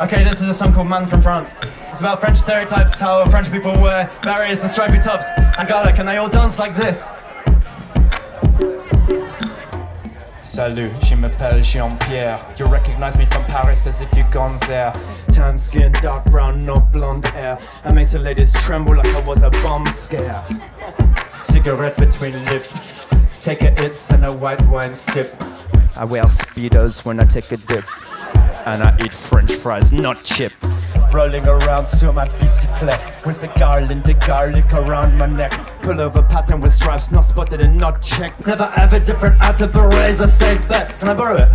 Okay, this is a song called Man From France. It's about French stereotypes, how French people wear barriers and stripy tops and garlic, and they all dance like this. Salut, je m'appelle Jean-Pierre. You recognize me from Paris as if you've gone there. Tan skin, dark brown, no blonde hair. I make the ladies tremble like I was a bomb scare. Cigarette between lips, take a hit and a white wine sip. I wear Speedos when I take a dip, and I eat French fries, not chip. Rolling around sur ma bicyclette with a garland of garlic around my neck. Pullover pattern with stripes, not spotted and not checked. Never ever different out of berets, a safe bet. Can I borrow it?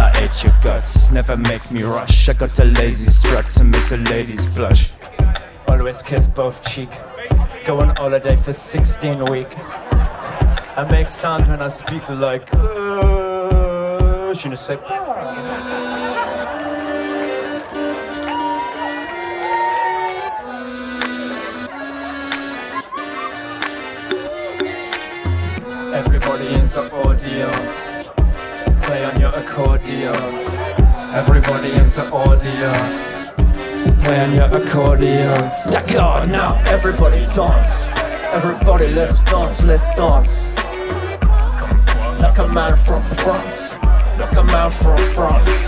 I ate your guts, never make me rush. I got a lazy strut to make the ladies blush. Always kiss both cheek, go on holiday for 16 weeks. I make sound when I speak like je ne sais pas. Everybody in the audience, play on your accordions. Everybody in the audience, play on your accordions. D'accord, now everybody dance. Everybody let's dance, let's dance. Like a man from France, like a man from France.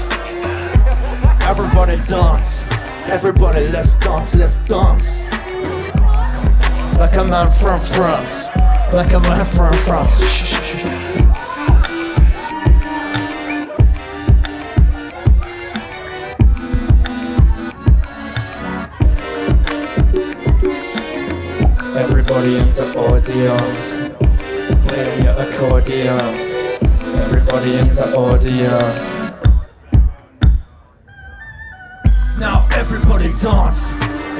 Everybody dance, everybody let's dance, let's dance. Like a man from France, like a man from France. Everybody in the audience, play your accordions. Everybody in the audience. Now everybody dance.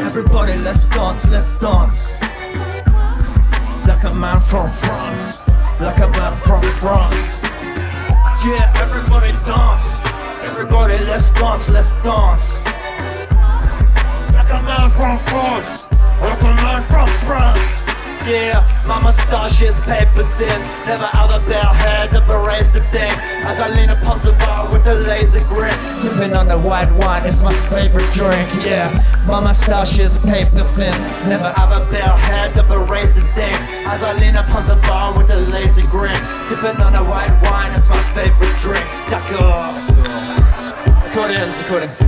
Everybody let's dance, let's dance. Like a man from France, like a man from France. Yeah, everybody dance. Everybody let's dance, let's dance. Like a man from France, like a man from France. Yeah, my moustache is paper thin, never out of their head, never raised the thing. As I lean upon the bar with a lazy grin, sipping on the white wine, it's my favorite drink. Yeah, my moustache is paper thin, never out of their head, never raised the thing. As I lean upon the bar with a lazy grin, sipping on the white wine, it's my favorite drink. D'accord. Accordions, accordions.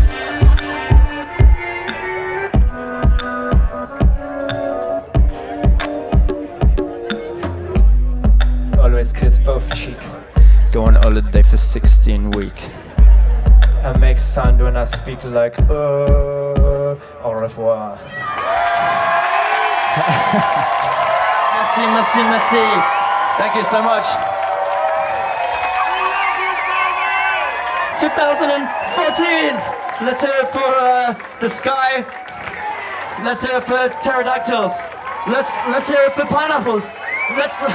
Always kiss both cheek, go on holiday for 16 week. I make sound when I speak like au revoir. Merci, merci, merci. Thank you so much. 2014. Let's hear it for the sky. Let's hear it for pterodactyls. Let's hear it for pineapples. Let's hear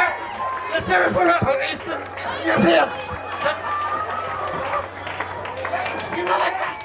it. Let's hear it for Eastern Europeans! Let's... You know that?